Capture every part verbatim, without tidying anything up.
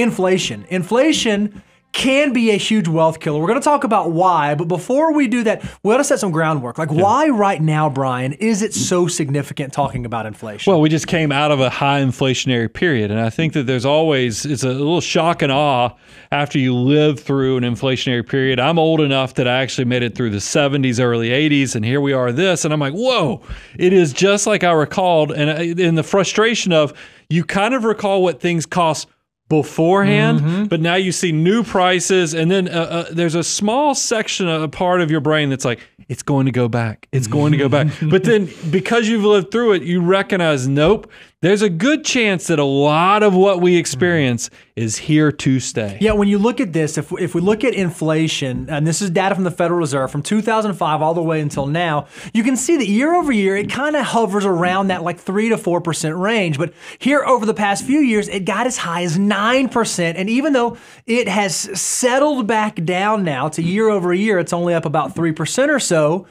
inflation. Inflation can be a huge wealth killer. We're gonna talk about why, but before we do that, we ought to set some groundwork. Like, yeah. Why right now, Brian, is it so significant talking about inflation? Well, we just came out of a high inflationary period, and I think that there's always, it's a little shock and awe after you live through an inflationary period. I'm old enough that I actually made it through the seventies, early eighties, and here we are this, and I'm like, whoa, it is just like I recalled, and in the frustration of, you kind of recall what things cost beforehand, mm-hmm. but now you see new prices, and then uh, uh, there's a small section, a part of your brain that's like, it's going to go back, it's going to go back. But then because you've lived through it, you recognize, nope, there's a good chance that a lot of what we experience is here to stay. Yeah, when you look at this, if, if we look at inflation, and this is data from the Federal Reserve from two thousand five all the way until now, you can see that year over year, it kind of hovers around that like three to four percent range. But here over the past few years, it got as high as nine percent. And even though it has settled back down now to year over year, it's only up about three percent or so.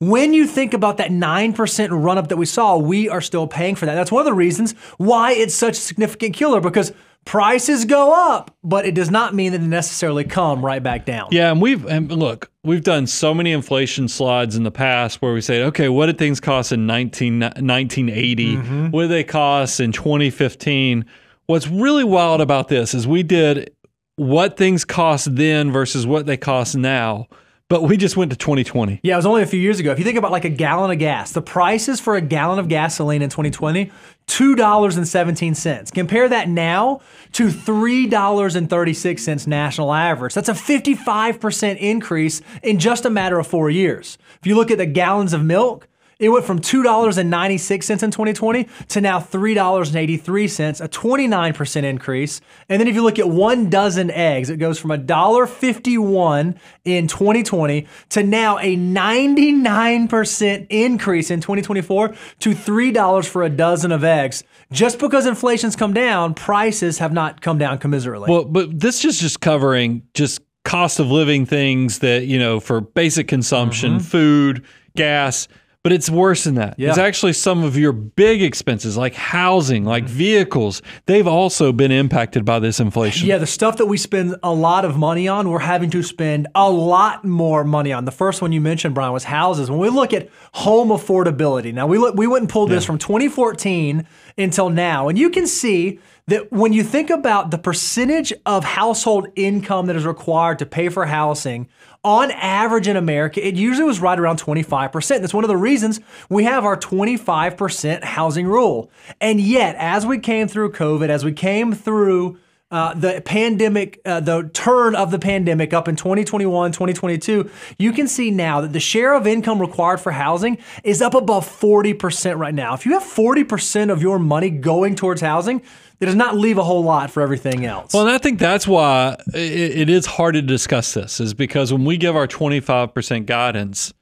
When you think about that nine percent run-up that we saw, we are still paying for that. That's one of the reasons why it's such a significant killer, because prices go up, but it does not mean that they necessarily come right back down. Yeah, and we've, and look, we've done so many inflation slides in the past where we say, okay, what did things cost in nineteen eighty? Mm-hmm. What did they cost in twenty fifteen? What's really wild about this is we did what things cost then versus what they cost now. But we just went to twenty twenty. Yeah, it was only a few years ago. If you think about like a gallon of gas, the prices for a gallon of gasoline in twenty twenty, two dollars and seventeen cents. Compare that now to three dollars and thirty-six cents national average. That's a fifty-five percent increase in just a matter of four years. If you look at the gallons of milk, it went from two dollars and ninety-six cents in twenty twenty to now three dollars and eighty-three cents, a twenty-nine percent increase. And then if you look at one dozen eggs, it goes from one dollar and fifty-one cents in twenty twenty to now a ninety-nine percent increase in twenty twenty-four to three dollars for a dozen of eggs. Just because inflation's come down, prices have not come down commensurately. Well, but this is just covering just cost of living things that, you know, for basic consumption, mm-hmm. food, gas. But it's worse than that. Yeah. It's actually some of your big expenses, like housing, like vehicles. They've also been impacted by this inflation. Yeah, the stuff that we spend a lot of money on, we're having to spend a lot more money on. The first one you mentioned, Brian, was houses. When we look at home affordability, now we, look, we went and pulled this yeah. from twenty fourteen until now, and you can see that when you think about the percentage of household income that is required to pay for housing, on average in America, it usually was right around twenty-five percent. That's one of the reasons we have our twenty-five percent housing rule. And yet, as we came through COVID, as we came through Uh, the pandemic, uh, the turn of the pandemic up in twenty twenty-one, twenty twenty-two, you can see now that the share of income required for housing is up above forty percent right now. If you have forty percent of your money going towards housing, it does not leave a whole lot for everything else. Well, and I think that's why it, it is hard to discuss this, is because when we give our twenty-five percent guidance,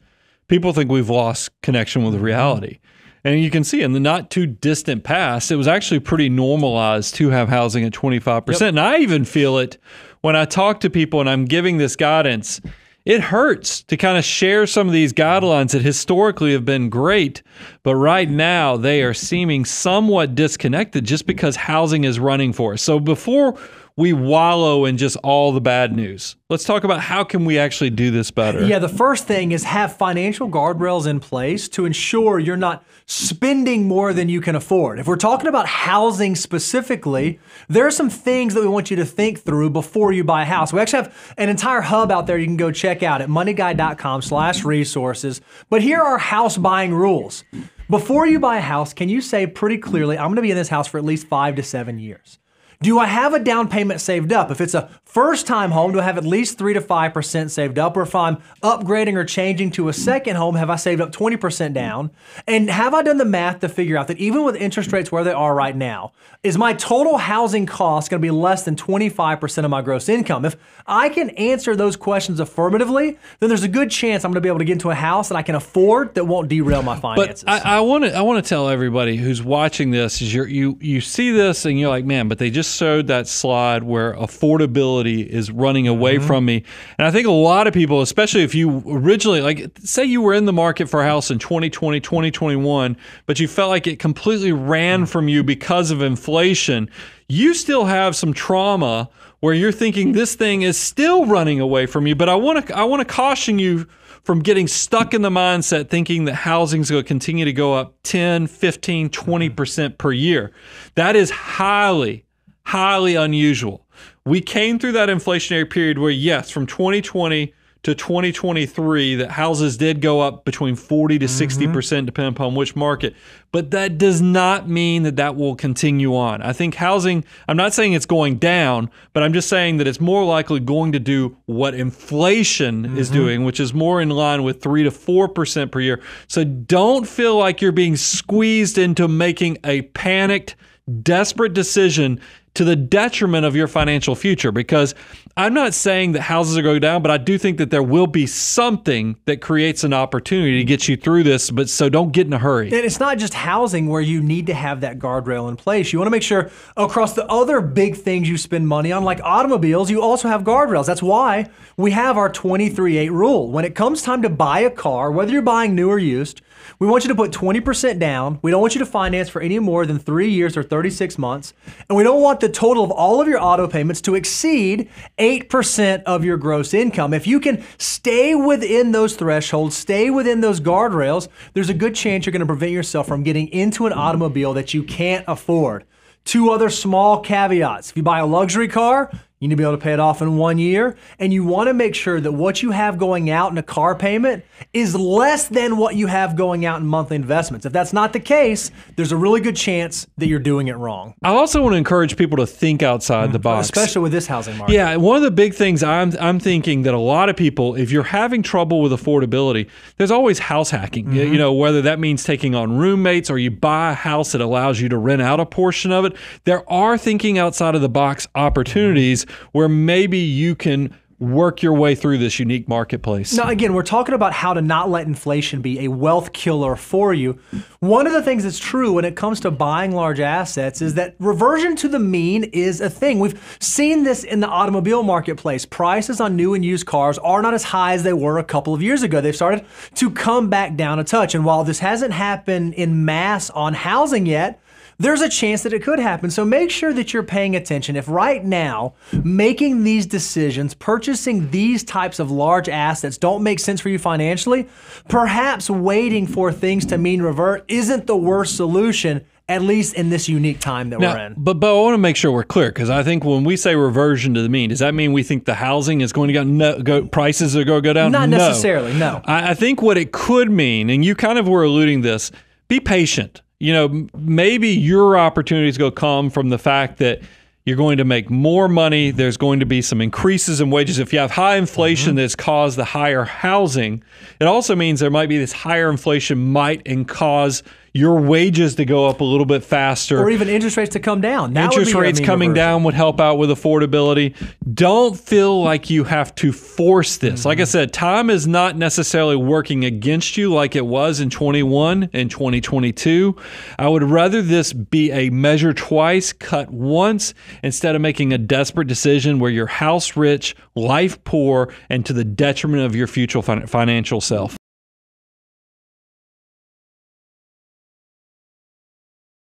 people think we've lost connection with reality. And you can see in the not too distant past, it was actually pretty normalized to have housing at twenty-five percent. Yep. And I even feel it when I talk to people and I'm giving this guidance. It hurts to kind of share some of these guidelines that historically have been great, but right now they are seeming somewhat disconnected just because housing is running for us. So before we wallow in just all the bad news, let's talk about how can we actually do this better. Yeah, the first thing is have financial guardrails in place to ensure you're not spending more than you can afford. If we're talking about housing specifically, there are some things that we want you to think through before you buy a house. We actually have an entire hub out there you can go check out at money guy dot com slash resources. But here are house buying rules. Before you buy a house, can you say pretty clearly, I'm gonna be in this house for at least five to seven years? Do I have a down payment saved up? If it's a first-time home, do I have at least three to five percent saved up? Or if I'm upgrading or changing to a second home, have I saved up twenty percent down? And have I done the math to figure out that even with interest rates where they are right now, is my total housing cost going to be less than twenty-five percent of my gross income? If I can answer those questions affirmatively, then there's a good chance I'm going to be able to get into a house that I can afford that won't derail my finances. But I want to I want to tell everybody who's watching this, is you're, you you see this and you're like, man, but they just just showed that slide where affordability is running away mm-hmm. from me. And I think a lot of people, especially if you originally, like say you were in the market for a house in twenty twenty, twenty twenty-one, but you felt like it completely ran mm-hmm. from you because of inflation, you still have some trauma where you're thinking this thing is still running away from you. But I want to I want to caution you from getting stuck in the mindset thinking that housing's going to continue to go up ten, fifteen, twenty percent per year. That is highly, highly unusual. We came through that inflationary period where, yes, from twenty twenty to twenty twenty-three, that houses did go up between forty to sixty percent, mm-hmm. depending upon which market. But that does not mean that that will continue on. I think housing, I'm not saying it's going down, but I'm just saying that it's more likely going to do what inflation mm-hmm. is doing, which is more in line with three to four percent per year. So don't feel like you're being squeezed into making a panicked, desperate decision to the detriment of your financial future, because I'm not saying that houses are going down, but I do think that there will be something that creates an opportunity to get you through this, but so don't get in a hurry. And it's not just housing where you need to have that guardrail in place. You want to make sure across the other big things you spend money on, like automobiles, you also have guardrails. That's why we have our twenty-three eight rule. When it comes time to buy a car, whether you're buying new or used, we want you to put twenty percent down. We don't want you to finance for any more than three years or thirty-six months. And we don't want the total of all of your auto payments to exceed eight percent of your gross income. If you can stay within those thresholds, stay within those guardrails, there's a good chance you're going to prevent yourself from getting into an automobile that you can't afford. Two other small caveats. If you buy a luxury car, you need to be able to pay it off in one year, and you want to make sure that what you have going out in a car payment is less than what you have going out in monthly investments. If that's not the case, there's a really good chance that you're doing it wrong. I also want to encourage people to think outside the box. Especially with this housing market. Yeah, one of the big things I'm, I'm thinking that a lot of people, if you're having trouble with affordability, there's always house hacking. Mm-hmm. You know, whether that means taking on roommates or you buy a house that allows you to rent out a portion of it, there are thinking outside of the box opportunities where maybe you can work your way through this unique marketplace. Now, again, we're talking about how to not let inflation be a wealth killer for you. One of the things that's true when it comes to buying large assets is that reversion to the mean is a thing. We've seen this in the automobile marketplace. Prices on new and used cars are not as high as they were a couple of years ago. They've started to come back down a touch. And while this hasn't happened in mass on housing yet, there's a chance that it could happen. So make sure that you're paying attention. If right now, making these decisions, purchasing these types of large assets don't make sense for you financially, perhaps waiting for things to mean revert isn't the worst solution, at least in this unique time that now, we're in. But Bo, I want to make sure we're clear, because I think when we say reversion to the mean, does that mean we think the housing is going to go, no, go prices are going to go down? Not no. necessarily, no. I, I think what it could mean, and you kind of were alluding this, be patient. You know, maybe your opportunity is going to come from the fact that you're going to make more money. There's going to be some increases in wages. If you have high inflation mm-hmm. that's caused the higher housing, it also means there might be this higher inflation might and cause your wages to go up a little bit faster. Or even interest rates to come down. That interest would be rates coming reversion. down would help out with affordability. Don't feel like you have to force this. Mm-hmm. Like I said, time is not necessarily working against you like it was in twenty-one and twenty twenty-two. I would rather this be a measure twice, cut once, instead of making a desperate decision where you're house rich, life poor, and to the detriment of your future fin- financial self.